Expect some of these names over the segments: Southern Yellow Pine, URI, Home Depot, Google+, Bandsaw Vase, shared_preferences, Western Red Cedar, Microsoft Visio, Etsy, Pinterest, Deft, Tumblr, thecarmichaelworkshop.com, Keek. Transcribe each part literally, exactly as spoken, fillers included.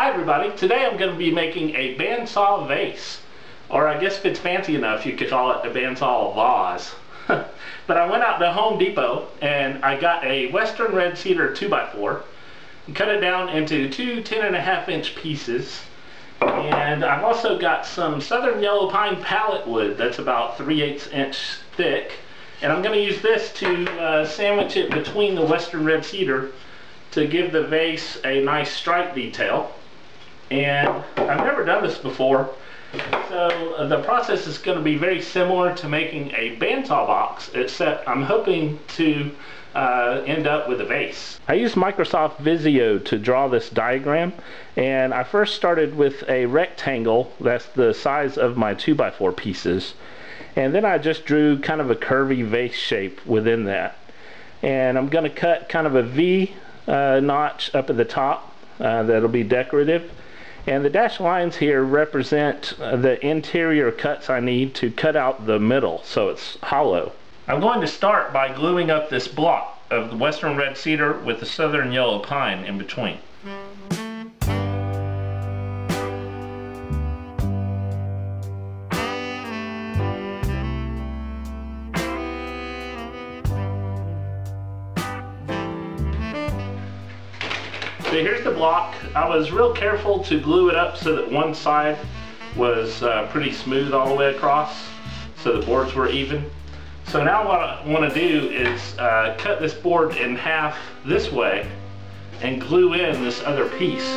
Hi everybody, today I'm going to be making a bandsaw vase, or I guess if it's fancy enough you could call it a bandsaw vase. But I went out to Home Depot and I got a Western Red Cedar two by four and cut it down into two ten and a half inch pieces, and I've also got some Southern Yellow Pine pallet wood that's about three eighths inch thick, and I'm going to use this to uh, sandwich it between the Western Red Cedar to give the vase a nice stripe detail. And I've never done this before, so the process is going to be very similar to making a bandsaw box, except I'm hoping to uh, end up with a vase. I used Microsoft Visio to draw this diagram, and I first started with a rectangle that's the size of my two by four pieces, and then I just drew kind of a curvy vase shape within that. And I'm going to cut kind of a V uh, notch up at the top uh, that'll be decorative. And the dashed lines here represent the interior cuts I need to cut out the middle so it's hollow. I'm going to start by gluing up this block of the Western Red Cedar with the Southern Yellow Pine in between. So here's the block. I was real careful to glue it up so that one side was uh, pretty smooth all the way across, so the boards were even. So now what I want to do is uh, cut this board in half this way and glue in this other piece.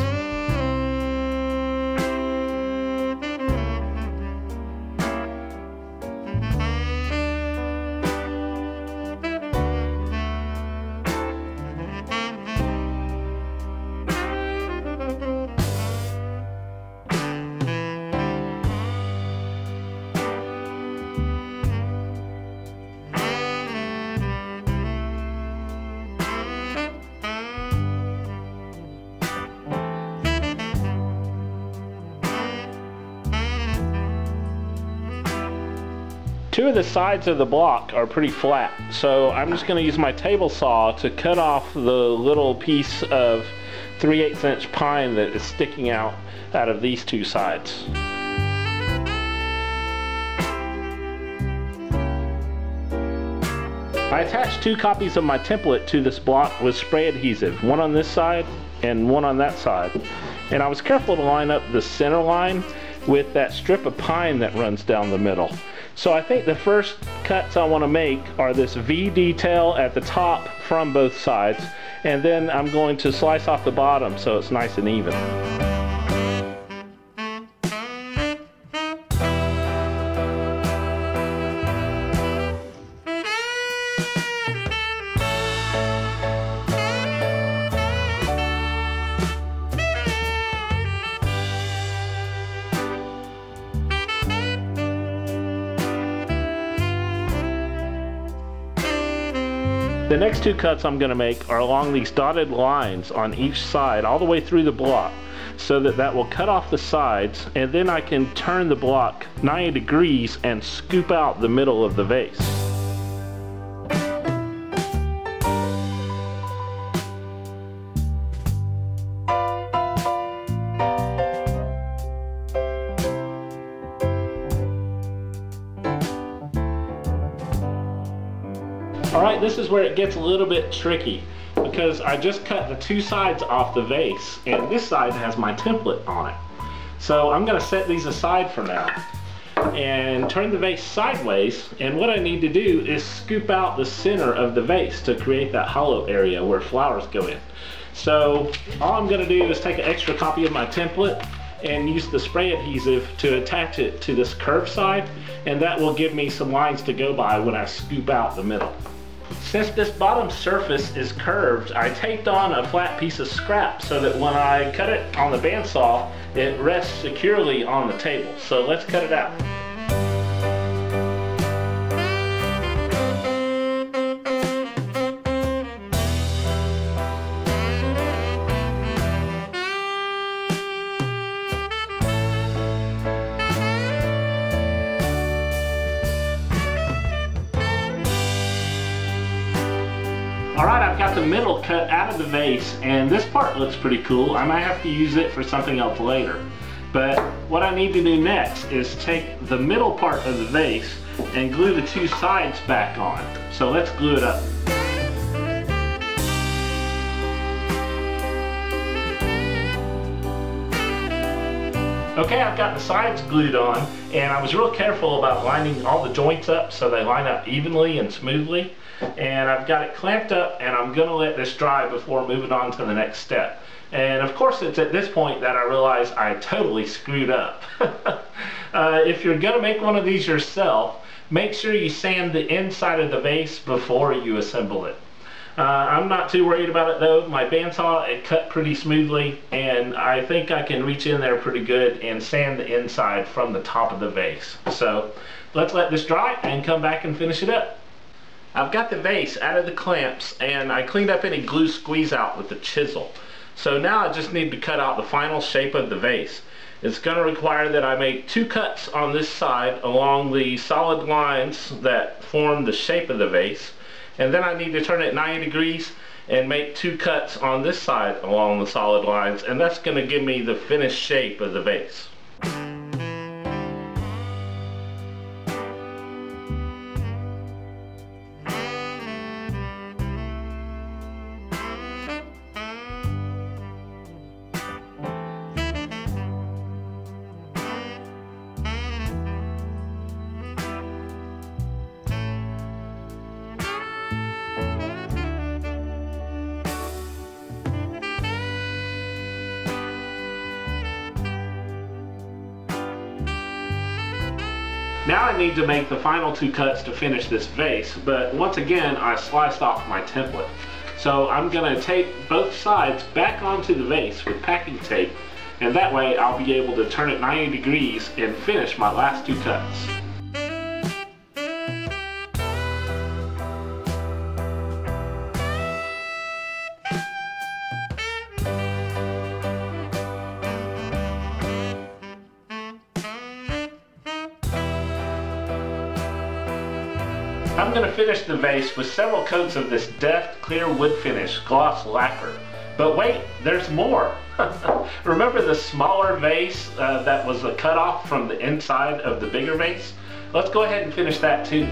Two of the sides of the block are pretty flat, so I'm just going to use my table saw to cut off the little piece of three eighths inch pine that is sticking out out of these two sides. I attached two copies of my template to this block with spray adhesive, one on this side and one on that side. And I was careful to line up the center line with that strip of pine that runs down the middle. So I think the first cuts I want to make are this V detail at the top from both sides, and then I'm going to slice off the bottom so it's nice and even. The next two cuts I'm going to make are along these dotted lines on each side all the way through the block, so that that will cut off the sides, and then I can turn the block ninety degrees and scoop out the middle of the vase. Alright, this is where it gets a little bit tricky, because I just cut the two sides off the vase, and this side has my template on it. So I'm going to set these aside for now and turn the vase sideways, and what I need to do is scoop out the center of the vase to create that hollow area where flowers go in. So all I'm going to do is take an extra copy of my template and use the spray adhesive to attach it to this curved side, and that will give me some lines to go by when I scoop out the middle. Since this bottom surface is curved, I taped on a flat piece of scrap so that when I cut it on the bandsaw, it rests securely on the table. So let's cut it out. Alright, I've got got the middle cut out of the vase, and this part looks pretty cool. I might have to use it for something else later. But what I need to do next is take the middle part of the vase and glue the two sides back on. So let's glue it up. Okay, I've got the sides glued on, and I was real careful about lining all the joints up so they line up evenly and smoothly. And I've got it clamped up, and I'm going to let this dry before moving on to the next step. And of course, it's at this point that I realize I totally screwed up. uh, if you're going to make one of these yourself, make sure you sand the inside of the vase before you assemble it. Uh, I'm not too worried about it though. My bandsaw, it cut pretty smoothly, and I think I can reach in there pretty good and sand the inside from the top of the vase. So let's let this dry and come back and finish it up. I've got the vase out of the clamps, and I cleaned up any glue squeeze out with the chisel. So now I just need to cut out the final shape of the vase. It's going to require that I make two cuts on this side along the solid lines that form the shape of the vase. And then I need to turn it ninety degrees and make two cuts on this side along the solid lines, and that's going to give me the finished shape of the vase. Now I need to make the final two cuts to finish this vase, but once again I sliced off my template. So I'm going to tape both sides back onto the vase with packing tape, and that way I'll be able to turn it ninety degrees and finish my last two cuts. I'm going to finish the vase with several coats of this Deft clear wood finish gloss lacquer. But wait, there's more! Remember the smaller vase uh, that was a cut off from the inside of the bigger vase? Let's go ahead and finish that too.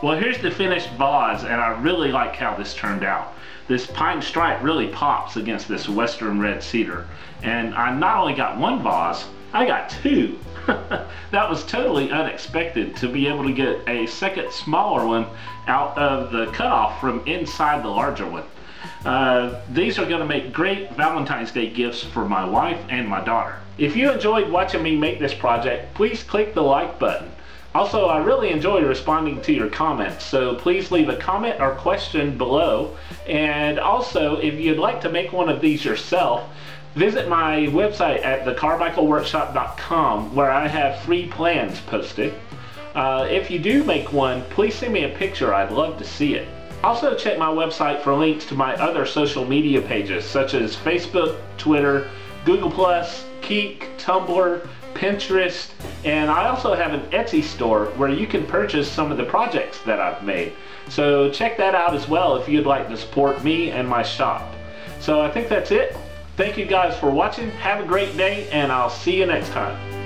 Well, here's the finished vase, and I really like how this turned out. This pine stripe really pops against this Western Red Cedar. And I not only got one vase, I got two. That was totally unexpected to be able to get a second smaller one out of the cutoff from inside the larger one. Uh, these are going to make great Valentine's Day gifts for my wife and my daughter. If you enjoyed watching me make this project, please click the like button. Also, I really enjoy responding to your comments, so please leave a comment or question below. And also, if you'd like to make one of these yourself, visit my website at the carmichael workshop dot com, where I have free plans posted. Uh, if you do make one, please send me a picture. I'd love to see it. Also, check my website for links to my other social media pages, such as Facebook, Twitter, Google plus, Keek, Tumblr, Pinterest, and I also have an Etsy store where you can purchase some of the projects that I've made. So check that out as well if you'd like to support me and my shop. So I think that's it. Thank you guys for watching. Have a great day, and I'll see you next time.